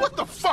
What the fuck?